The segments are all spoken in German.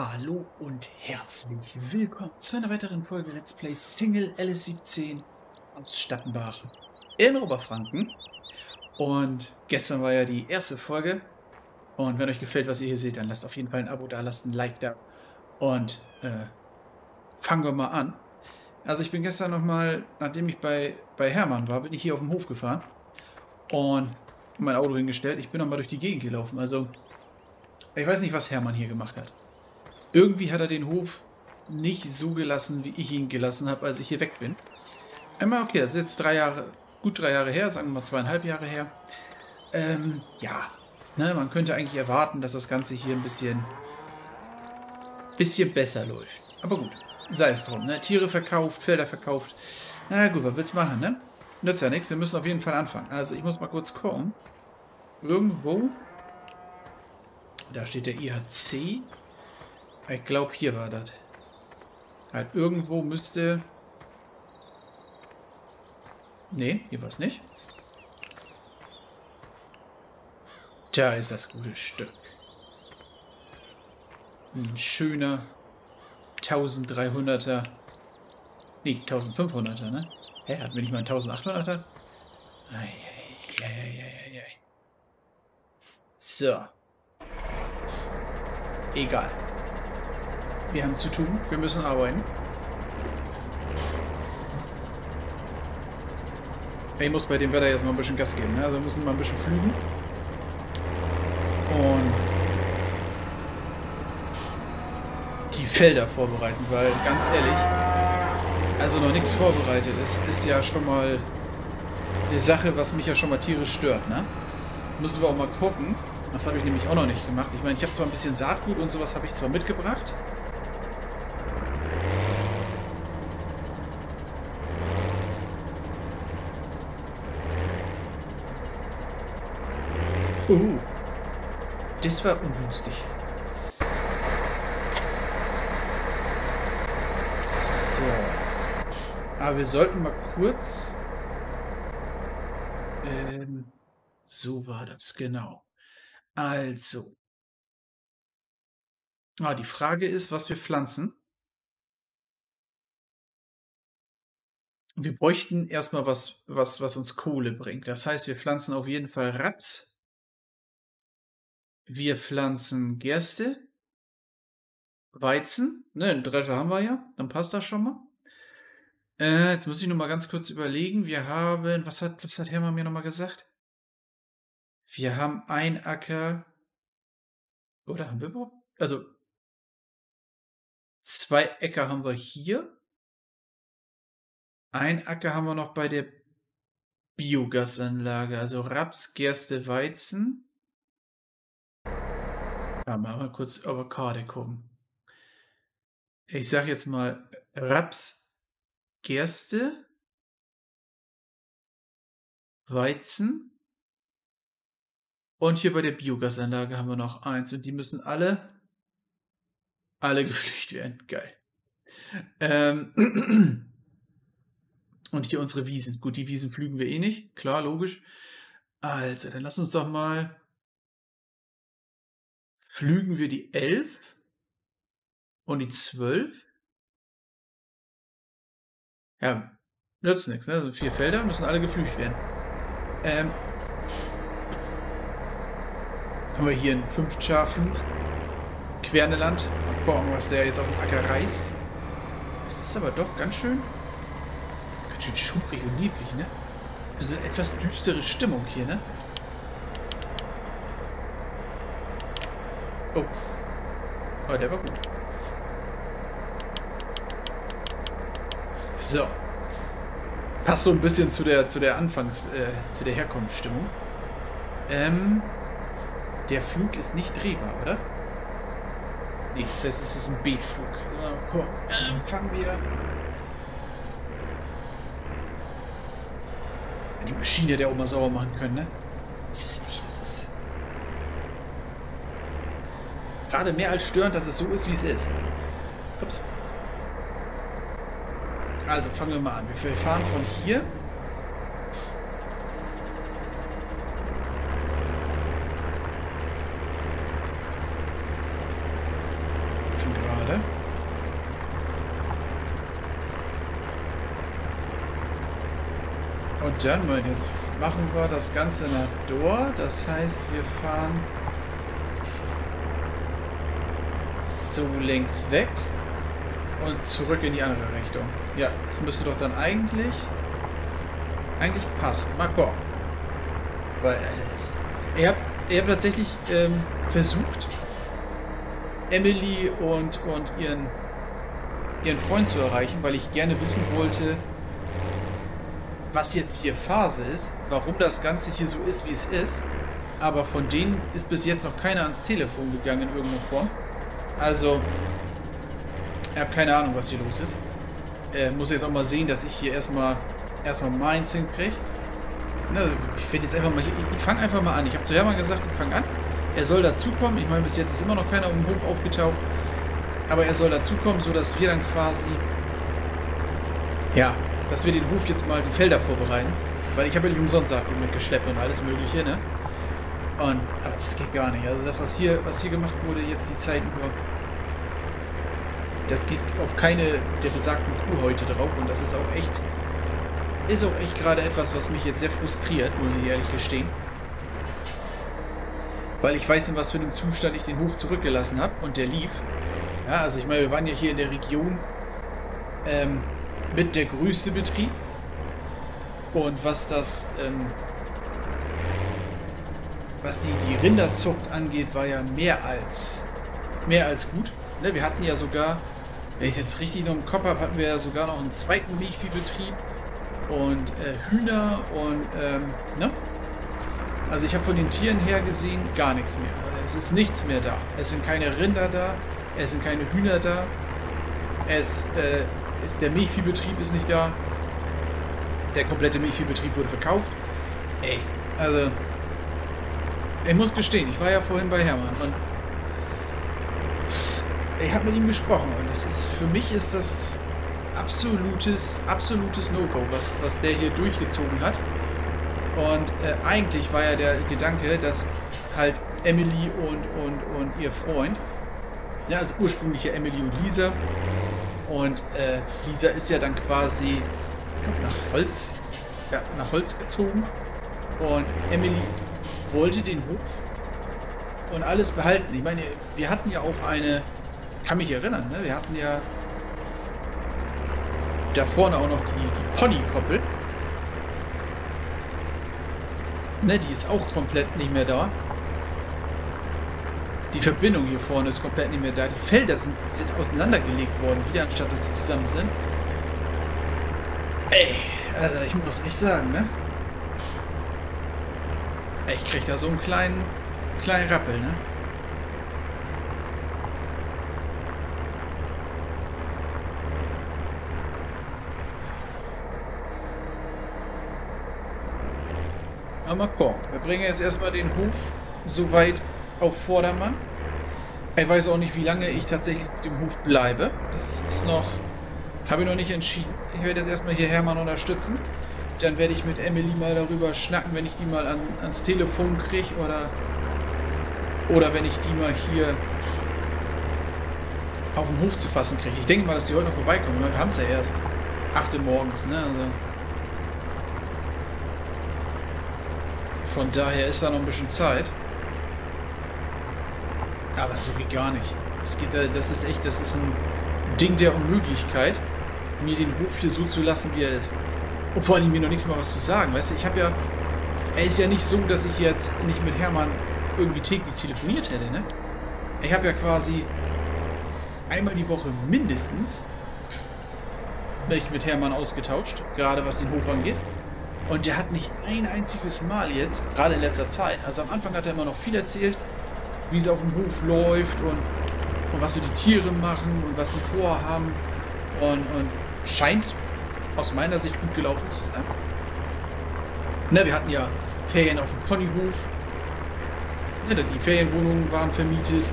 Hallo und herzlich willkommen zu einer weiteren Folge Let's Play Single LS17 aus Stappenbach in Oberfranken. Und gestern war ja die erste Folge. Und wenn euch gefällt, was ihr hier seht, dann lasst auf jeden Fall ein Abo da, lasst ein Like da. Und fangen wir mal an. Also ich bin gestern nochmal, nachdem ich bei Hermann war, bin ich hier auf dem Hof gefahren und mein Auto hingestellt. Ich bin nochmal durch die Gegend gelaufen. Also ich weiß nicht, was Hermann hier gemacht hat. Irgendwie hat er den Hof nicht so gelassen, wie ich ihn gelassen habe, als ich hier weg bin. Einmal, okay, das ist jetzt 3 Jahre, gut 3 Jahre her, sagen wir mal 2,5 Jahre her. Ja, ne, man könnte eigentlich erwarten, dass das Ganze hier ein bisschen besser läuft. Aber gut, sei es drum, ne? Tiere verkauft, Felder verkauft. Na gut, was willst du machen, ne? Nützt ja nichts, wir müssen auf jeden Fall anfangen. Also ich muss mal kurz gucken. Irgendwo. Da steht der IHC. Ich glaube, hier war das. Halt, irgendwo müsste... Ne, hier war es nicht. Da ist das gute Stück. Ein schöner 1300er. Ne, 1500er, ne? Hä, hatten wir nicht mal einen 1800er? Eieieiei. So. Egal. Wir haben zu tun. Wir müssen arbeiten. Ich muss bei dem Wetter jetzt mal ein bisschen Gas geben. Ne? Also wir müssen mal ein bisschen flügen. Und die Felder vorbereiten, weil ganz ehrlich, also noch nichts vorbereitet ist, ist ja schon mal eine Sache, was mich ja schon mal tierisch stört. Ne? Müssen wir auch mal gucken. Das habe ich nämlich auch noch nicht gemacht. Ich meine, ich habe zwar ein bisschen Saatgut und sowas habe ich zwar mitgebracht. Das war ungünstig. So. Aber wir sollten mal kurz... so war das, genau. Also. Die Frage ist, was wir pflanzen. Wir bräuchten erstmal was uns Kohle bringt. Das heißt, wir pflanzen auf jeden Fall Raps. Wir pflanzen Gerste, Weizen, ne, einen Drescher haben wir ja, dann passt das schon mal. Jetzt muss ich noch mal ganz kurz überlegen, wir haben, was hat Hermann mir noch mal gesagt? Wir haben ein Acker, oder haben wir überhaupt, also 2 Äcker haben wir hier. Ein Acker haben wir noch bei der Biogasanlage, also Raps, Gerste, Weizen. Ja, mal kurz Avocado gucken. Ich sage jetzt mal Raps, Gerste, Weizen und hier bei der Biogasanlage haben wir noch 1 und die müssen alle gepflegt werden. Geil. Und hier unsere Wiesen. Gut, die Wiesen pflügen wir eh nicht. Klar, logisch. Also, dann lass uns doch mal... Pflügen wir die 11 und die 12? Ja, nützt nichts, ne? Also 4 Felder müssen alle gepflügt werden. Haben wir hier einen 5-Schafen Querneland. Mal gucken, was der jetzt auf dem Acker reißt. Das ist aber doch ganz schön schummrig und lieblich, ne? Also eine etwas düstere Stimmung hier, ne? Oh. Oh, der war gut. So. Passt so ein bisschen zu der zu der Herkunftsstimmung. Der Flug ist nicht drehbar, oder? Nee, das heißt, es ist ein Beetflug. Komm, fangen wir. Die Maschine der Oma sauer machen können, ne? Das ist echt. Gerade mehr als störend, dass es so ist, wie es ist. Ups. Also fangen wir mal an. Wir fahren von hier. Schon Und German, jetzt machen wir das Ganze nach Dohr. Das heißt, wir fahren so links weg und zurück in die andere Richtung. Ja, das müsste doch dann eigentlich passt. Marco. Weil er hat tatsächlich versucht, Emily und ihren Freund zu erreichen, weil ich gerne wissen wollte, was jetzt hier Phase ist, warum das Ganze hier so ist, wie es ist. Aber von denen ist bis jetzt noch keiner ans Telefon gegangen in irgendeiner Form. Also, ich habe keine Ahnung, was hier los ist. Muss jetzt auch mal sehen, dass ich hier erstmal meins hinkriege. Ich werde jetzt einfach mal hier, ich fange einfach mal an. Ich habe zu Hermann gesagt, ich fange an. Er soll dazukommen. Ich meine, bis jetzt ist immer noch keiner auf dem Hof aufgetaucht. Aber er soll dazukommen, sodass wir dann quasi, ja, dass wir den Hof jetzt mal die Felder vorbereiten. Weil ich habe ja nicht umsonst Sachen mitgeschleppt und alles mögliche, ne? Und, aber das geht gar nicht. Also das, was hier gemacht wurde, jetzt die Zeit über, das geht auf keine der besagten Kuhhäute drauf. Und das ist auch echt gerade etwas, was mich jetzt sehr frustriert, muss ich ehrlich gestehen. Weil ich weiß, in was für einem Zustand ich den Hof zurückgelassen habe. Und der lief. Ja, also ich meine, wir waren ja hier in der Region mit der größte Betrieb. Und was das, was die Rinderzucht angeht, war ja mehr als gut. Ne, wir hatten ja sogar, wenn ich jetzt richtig noch im Kopf habe, hatten wir ja sogar noch einen zweiten Milchviehbetrieb und Hühner und, ne? Also ich habe von den Tieren her gesehen gar nichts mehr. Es ist nichts mehr da. Es sind keine Rinder da, es sind keine Hühner da, der Milchviehbetrieb ist nicht da. Der komplette Milchviehbetrieb wurde verkauft. Ey, also ich muss gestehen, ich war ja vorhin bei Hermann und ich habe mit ihm gesprochen und das ist, für mich ist das absolutes No-Go, was der hier durchgezogen hat. Und eigentlich war ja der Gedanke, dass halt Emily und ihr Freund, ja, also ursprünglich ja Emily und Lisa. Und Lisa ist ja dann quasi nach Holz gezogen. Und Emily wollte den Hof und alles behalten. Ich meine, wir hatten ja auch eine, kann mich erinnern, ne? Wir hatten ja da vorne auch noch die Ponykoppel. Ne, die ist auch komplett nicht mehr da. Die Verbindung hier vorne ist komplett nicht mehr da. Die Felder sind auseinandergelegt worden, wieder anstatt dass sie zusammen sind. Ey, also ich muss echt sagen, ne? Ich krieg da so einen kleinen Rappel, ne? Aber komm, wir bringen jetzt erstmal den Hof so weit auf Vordermann. Ich weiß auch nicht, wie lange ich tatsächlich mit dem Hof bleibe. Das ist noch, habe ich noch nicht entschieden. Ich werde jetzt erstmal hier Hermann unterstützen. Dann werde ich mit Emily mal darüber schnacken, wenn ich die mal ans Telefon kriege oder wenn ich die mal hier auf dem Hof zu fassen kriege. Ich denke mal, dass die heute noch vorbeikommen. Heute haben es ja erst 8 Uhr morgens, ne? Also von daher ist da noch ein bisschen Zeit. Aber so geht gar nicht. Das ist ein Ding der Unmöglichkeit, mir den Hof hier so zu lassen, wie er ist. Und vor allem mir noch nichts mal was zu sagen. Weißt du, ich habe ja. Es ist ja nicht so, dass ich jetzt nicht mit Hermann irgendwie täglich telefoniert hätte, ne? Ich habe ja quasi einmal die Woche mindestens mich mit Hermann ausgetauscht, gerade was den Hof angeht. Und der hat nicht ein einziges Mal jetzt, gerade in letzter Zeit, also am Anfang hat er immer noch viel erzählt, wie es auf dem Hof läuft und was so die Tiere machen und was sie vorhaben und scheint aus meiner Sicht gut gelaufen zu sein. Ne, wir hatten ja Ferien auf dem Ponyhof, ne, die Ferienwohnungen waren vermietet,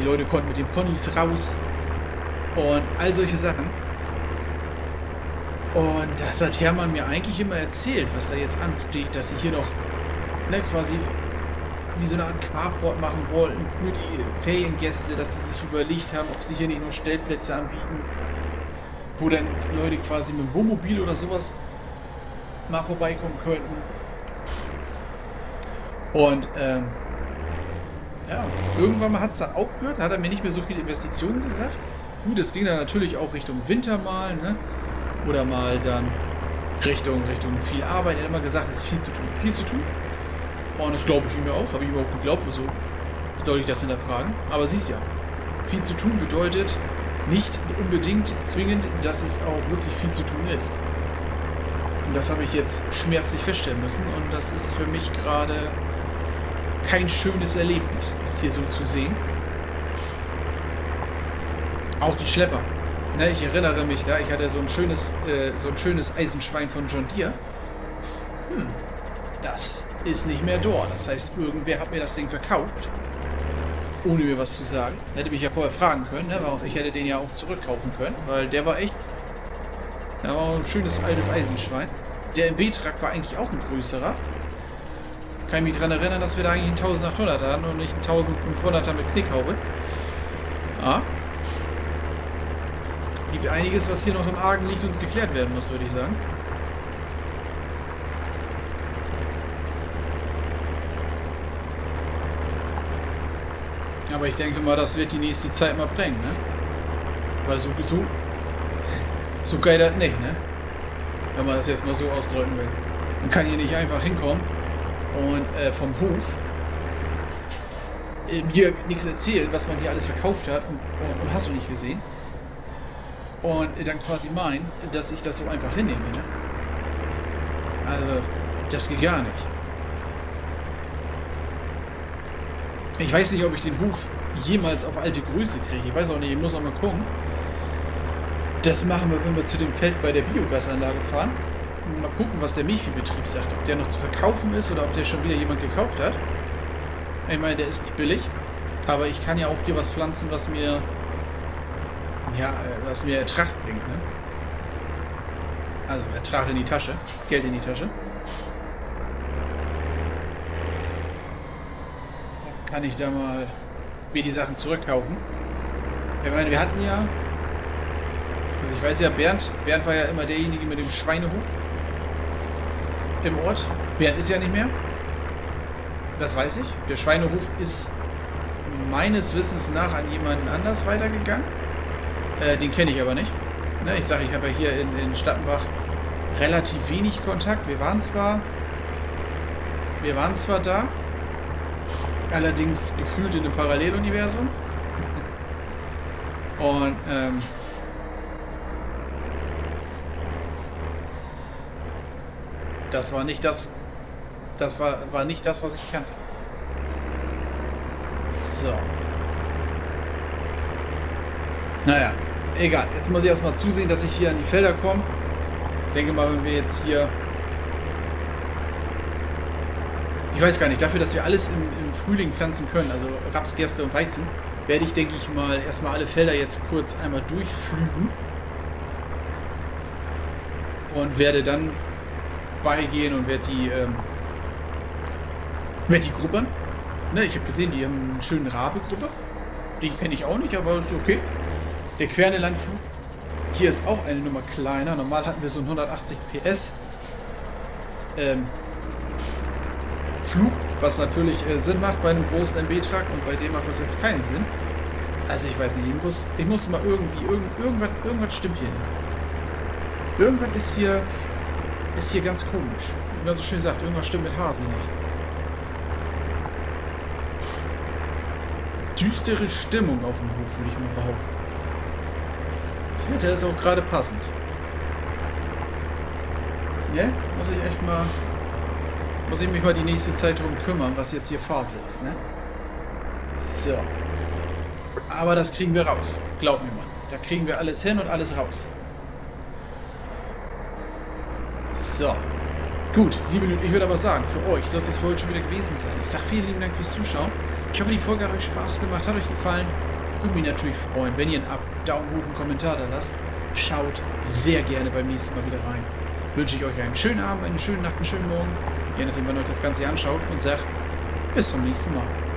die Leute konnten mit den Ponys raus und all solche Sachen. Und das hat Hermann mir eigentlich immer erzählt, was da jetzt ansteht, dass sie hier noch, ne, quasi wie so eine Art Carport machen wollten für die Feriengäste, dass sie sich überlegt haben, ob sie hier nicht nur Stellplätze anbieten, wo dann Leute quasi mit dem Wohnmobil oder sowas mal vorbeikommen könnten. Und ja, irgendwann mal hat es dann aufgehört, hat er mir nicht mehr so viele Investitionen gesagt. Gut, es ging dann natürlich auch Richtung Winter mal, ne? Oder mal dann Richtung viel Arbeit. Er hat immer gesagt, es ist viel zu tun. Und das glaube ich ihm ja auch, habe ich überhaupt geglaubt, wieso soll ich das hinterfragen? Aber siehst ja, viel zu tun bedeutet nicht unbedingt zwingend, dass es auch wirklich viel zu tun ist. Und das habe ich jetzt schmerzlich feststellen müssen und das ist für mich gerade kein schönes Erlebnis, das hier so zu sehen. Auch die Schlepper. Ne, ich erinnere mich da, ich hatte so ein schönes Eisenschwein von John Deere. Das ist nicht mehr dort. Das heißt, irgendwer hat mir das Ding verkauft. Ohne mir was zu sagen. Hätte mich ja vorher fragen können, ne? Ich hätte den ja auch zurückkaufen können, weil der war echt. Da war ein schönes altes Eisenschwein. Der MB-Trak war eigentlich auch ein größerer. Kann ich mich daran erinnern, dass wir da eigentlich einen 1800er hatten und nicht einen 1500er mit Knickhaube. Ja. Gibt einiges, was hier noch im Argen liegt und geklärt werden muss, würde ich sagen. Aber ich denke mal, das wird die nächste Zeit mal bringen, ne? Weil so geil das nicht, ne? Wenn man das jetzt mal so ausdrücken will. Man kann hier nicht einfach hinkommen und vom Hof mir nichts erzählen, was man hier alles verkauft hat und hast du nicht gesehen. Und dann quasi meinen, dass ich das so einfach hinnehme, ne? Also, das geht gar nicht. Ich weiß nicht, ob ich den Hof jemals auf alte Größe kriege. Ich weiß auch nicht, ich muss auch mal gucken. Das machen wir, wenn wir zu dem Feld bei der Biogasanlage fahren. Mal gucken, was der Milchviehbetrieb sagt. Ob der noch zu verkaufen ist oder ob der schon wieder jemand gekauft hat. Ich meine, der ist nicht billig. Aber ich kann ja auch hier was pflanzen, was mir Ertrag bringt. Ne? Also Ertrag in die Tasche. Geld in die Tasche. Kann ich da mal mir die Sachen zurückkaufen. Ich meine, wir hatten ja, also ich weiß ja, Bernd war ja immer derjenige mit dem Schweinehof im Ort. Bernd ist ja nicht mehr. Das weiß ich. Der Schweinehof ist meines Wissens nach an jemanden anders weitergegangen. Den kenne ich aber nicht. Ne, ich sage, ich habe ja hier in Stappenbach relativ wenig Kontakt. Wir waren zwar da, allerdings gefühlt in einem Paralleluniversum. Und das war nicht das. Das war nicht das, was ich kannte. So. Naja, egal. Jetzt muss ich erstmal zusehen, dass ich hier an die Felder komme. Ich denke mal, wenn wir jetzt hier. Ich weiß gar nicht, dafür, dass wir alles im Frühling pflanzen können, also Raps, Gerste und Weizen, werde ich, denke ich mal, erstmal alle Felder jetzt kurz einmal durchflügen und werde dann beigehen und werde die gruppern. Ne, ich habe gesehen, die haben einen schönen Rabe-Gruppe. Den kenne ich auch nicht, aber ist okay. Der Quernelandflug. Hier ist auch eine Nummer kleiner. Normal hatten wir so einen 180 PS. Flug, was natürlich Sinn macht bei einem großen MB-Trak und bei dem macht das jetzt keinen Sinn. Also ich weiß nicht, ich muss mal irgendwas stimmt hier nicht. Irgendwas ist hier ganz komisch. Wie man so schön sagt, irgendwas stimmt mit Hasen nicht. Düstere Stimmung auf dem Hof, würde ich mal behaupten. Das Wetter ist auch gerade passend. Ne? Muss ich echt mal... Muss ich mich mal die nächste Zeit drum kümmern, was jetzt hier Phase ist, ne? So. Aber das kriegen wir raus. Glaub mir mal. Da kriegen wir alles hin und alles raus. So. Gut, liebe Leute, ich würde aber sagen, für euch soll es das für heute schon wieder gewesen sein. Ich sage vielen lieben Dank fürs Zuschauen. Ich hoffe, die Folge hat euch Spaß gemacht, hat euch gefallen. Würde mich natürlich freuen, wenn ihr einen Up, Daumen hoch, einen Kommentar da lasst. Schaut sehr gerne beim nächsten Mal wieder rein. Wünsche ich euch einen schönen Abend, eine schöne Nacht, einen schönen Morgen. Je nachdem, wann euch das Ganze anschaut und sagt, bis zum nächsten Mal.